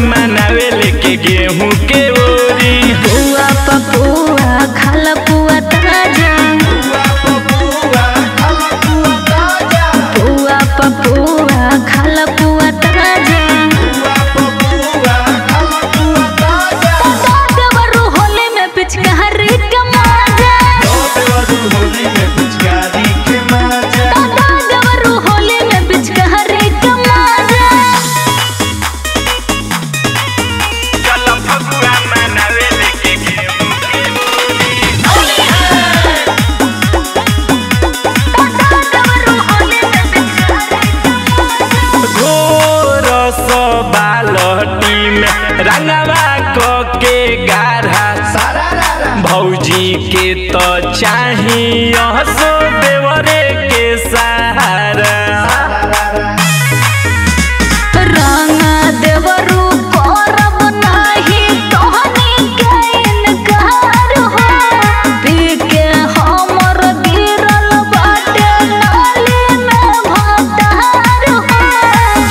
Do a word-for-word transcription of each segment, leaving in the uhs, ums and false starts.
मनावेल के गेहूं के ओरी। हुआ पपुआ खाला पुआ ताजा, हुआ पपुआ खाला पुआ ताजा। होली में पिचकारी के मजा, होली में पिचकारी के मजा, होली में पिचकारी के मजा। रंगवा के गाढ़ा भौजी के तो चाहिए सो देवरे के सहारा।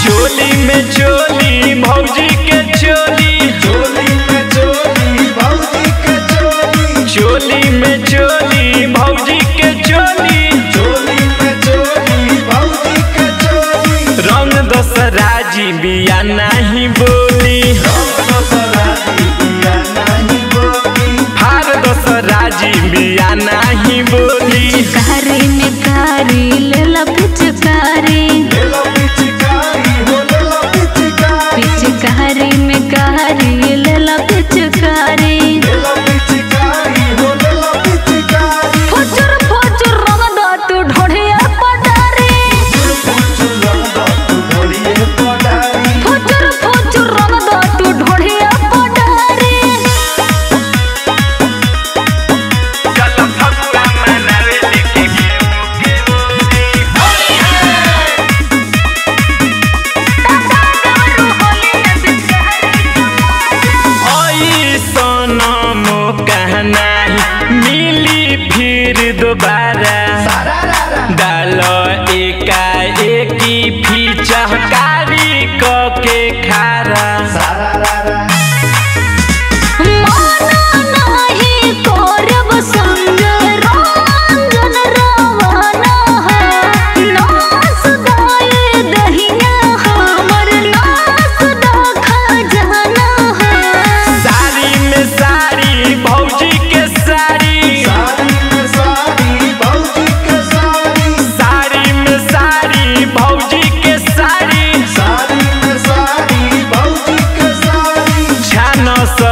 झोली में झोली भौजी के झोली, झोली में झोली भौजी के झोली, झोली में झोली भौजी के झोली। रंग दोसरा जी बिया नहीं बोली, फार दोसरा जी बिया नहीं बोली। पिचकारी में कारी लेला पिचकारी, पिचकारी में कारी लेला पिचकारी। डालो एका एकी फी चहकारी के खारा।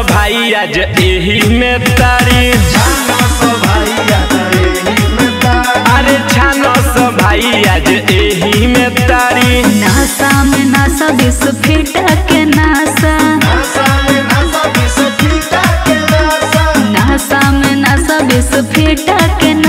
भाई आज यही में तारी, अरे छानो सो भाई आज यही में तारी। नासा में नासा बीस फीट के नासा, नासा में नासा बीस फीट के